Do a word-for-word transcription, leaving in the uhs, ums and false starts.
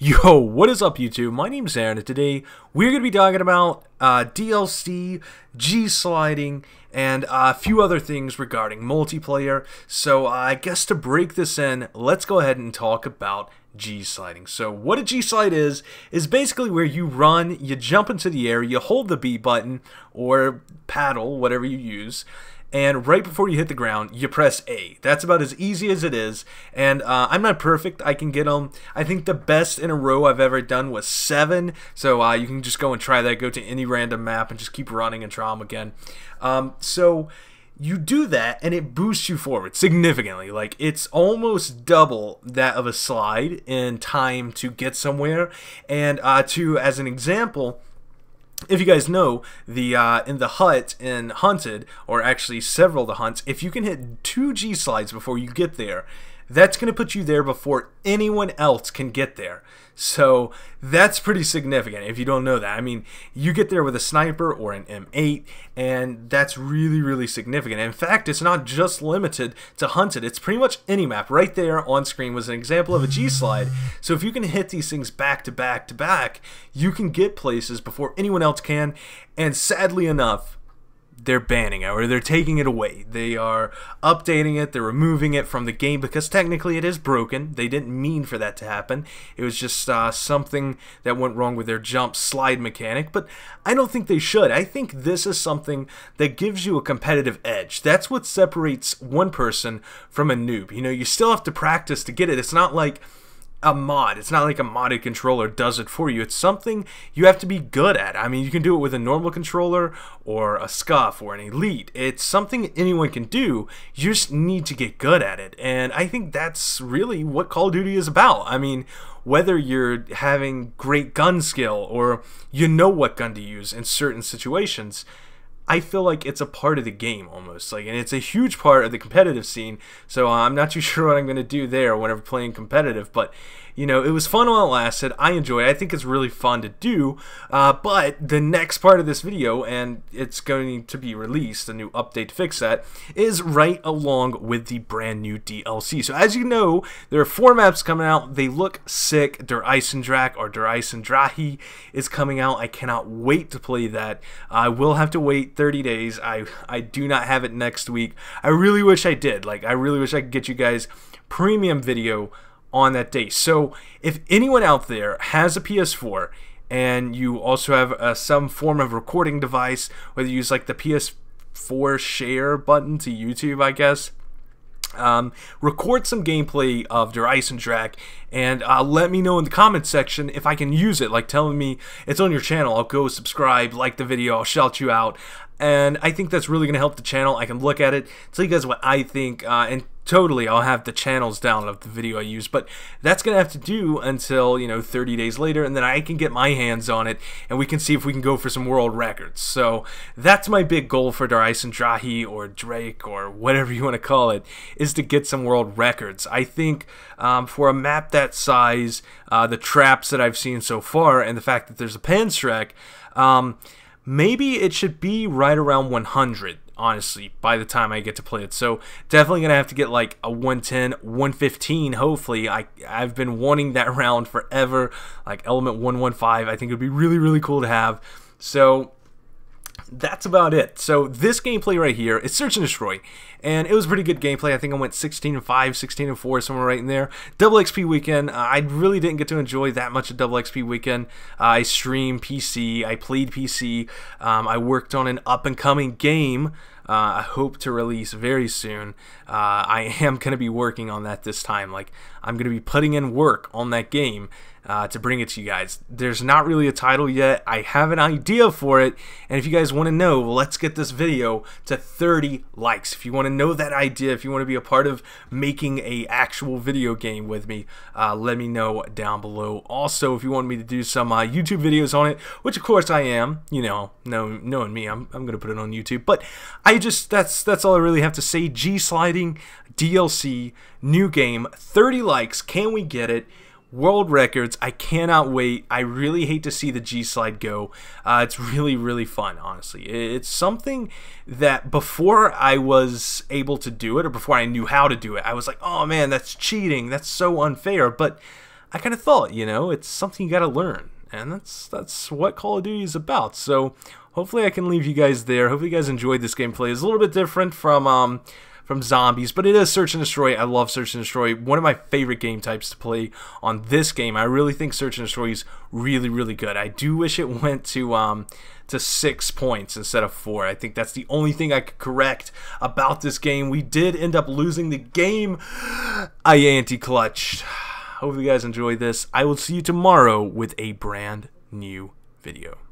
Yo, what is up YouTube? My name is Aaron and today we're going to be talking about uh, D L C, G-sliding, and a few other things regarding multiplayer. So uh, I guess to break this in, let's go ahead and talk about G-sliding. So what a G-slide is, is basically where you run, you jump into the air, you hold the B button or paddle, whatever you use. And right before you hit the ground, you press A. That's about as easy as it is. And uh, I'm not perfect. I can get them. I think the best in a row I've ever done was seven. So uh, you can just go and try that. Go to any random map and just keep running and try them again. Um, so you do that, and it boosts you forward significantly. Like, it's almost double that of a slide in time to get somewhere. And uh, to, as an example, if you guys know, the uh, in the hut in Hunted, or actually several of the hunts, if you can hit two G-slides before you get there, that's going to put you there before anyone else can get there. So that's pretty significant if you don't know that. I mean, you get there with a sniper or an M eight, and that's really, really significant. In fact, it's not just limited to Hunted. It's pretty much any map. Right there on screen was an example of a G-slide. So if you can hit these things back to back to back, you can get places before anyone else can, and sadly enough, they're banning it, or they're taking it away. They are updating it, they're removing it from the game because technically it is broken. They didn't mean for that to happen. It was just uh, something that went wrong with their jump slide mechanic, but I don't think they should. I think this is something that gives you a competitive edge. That's what separates one person from a noob. You know, you still have to practice to get it. It's not like a mod. It's not like a modded controller does it for you. It's something you have to be good at. I mean, you can do it with a normal controller or a SCUF or an Elite. It's something anyone can do. You just need to get good at it. And I think that's really what Call of Duty is about. I mean, whether you're having great gun skill or you know what gun to use in certain situations, I feel like it's a part of the game almost, like, and it's a huge part of the competitive scene. So uh, I'm not too sure what I'm going to do there whenever playing competitive, but you know, it was fun while it lasted. I enjoy it. I think it's really fun to do, uh, but the next part of this video, and it's going to be released, a new update to fix that, is right along with the brand new D L C. So as you know, there are four maps coming out. They look sick. Der Eisendrache or Der Eisendrache is coming out. I cannot wait to play that. I will have to wait thirty days. I, I do not have it next week. I really wish I did. Like, I really wish I could get you guys premium video on that day. So if anyone out there has a P S four and you also have uh, some form of recording device, whether you use like the P S four share button to YouTube, I guess, um, record some gameplay of Der Eisendrache and uh, let me know in the comment section if I can use it. Like, telling me it's on your channel, I'll go subscribe, like the video, I'll shout you out. And I think that's really going to help the channel. I can look at it, tell you guys what I think, uh, and totally I'll have the channels down of the video I use. But that's going to have to do until, you know, thirty days later, and then I can get my hands on it, and we can see if we can go for some world records. So that's my big goal for Der Eisendrache or Drake or whatever you want to call it, is to get some world records. I think um, for a map that size, uh, the traps that I've seen so far, and the fact that there's a pan strike, um, maybe it should be right around one hundred, honestly, by the time I get to play it. So definitely gonna have to get like a one ten, one fifteen, hopefully. I, I've been wanting that round forever, like Element one fifteen. I think it would be really, really cool to have. So that's about it. So this gameplay right here is Search and Destroy, and it was pretty good gameplay. I think I went sixteen and five, sixteen and four, somewhere right in there. Double X P Weekend, uh, I really didn't get to enjoy that much of Double X P Weekend. Uh, I streamed P C, I played P C, um, I worked on an up-and-coming game Uh, I hope to release very soon. Uh, I am going to be working on that this time. Like, I'm going to be putting in work on that game uh, to bring it to you guys. There's not really a title yet. I have an idea for it, and if you guys want to know, let's get this video to thirty likes. If you want to know that idea, if you want to be a part of making a actual video game with me, uh, let me know down below. Also, if you want me to do some uh, YouTube videos on it, which of course I am, you know, knowing me, I'm, I'm going to put it on YouTube. But I I just that's that's all I really have to say. G-sliding, D L C, new game, thirty likes. Can we get it? World records. I cannot wait. I really hate to see the G-slide go. Uh, it's really, really fun, honestly. It's something that before I was able to do it, or before I knew how to do it, I was like, oh man, that's cheating. That's so unfair. But I kind of thought, you know, it's something you gotta learn. And that's that's what Call of Duty is about. So hopefully I can leave you guys there. Hopefully you guys enjoyed this gameplay. It's a little bit different from um from zombies, but it is search and destroy. I love search and destroy. One of my favorite game types to play on this game. I really think search and destroy is really, really good. I do wish it went to um to six points instead of four. I think that's the only thing I could correct about this game. We did end up losing the game. I anti-clutched. Hopefully you guys enjoyed this. I will see you tomorrow with a brand new video.